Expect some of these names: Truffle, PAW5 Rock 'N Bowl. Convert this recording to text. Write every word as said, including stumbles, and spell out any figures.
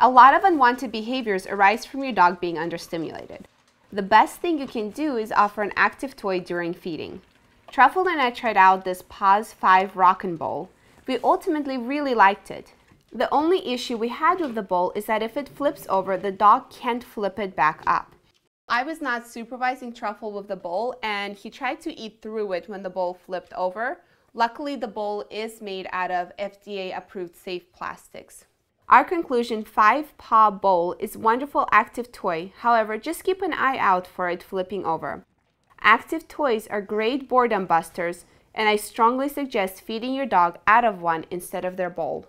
A lot of unwanted behaviors arise from your dog being understimulated. The best thing you can do is offer an active toy during feeding. Truffle and I tried out this P A W five Rock 'N Bowl. We ultimately really liked it. The only issue we had with the bowl is that if it flips over, the dog can't flip it back up. I was not supervising Truffle with the bowl, and he tried to eat through it when the bowl flipped over. Luckily, the bowl is made out of F D A-approved safe plastics. Our conclusion, five-paw bowl is a wonderful active toy. However, just keep an eye out for it flipping over. Active toys are great boredom busters, and I strongly suggest feeding your dog out of one instead of their bowl.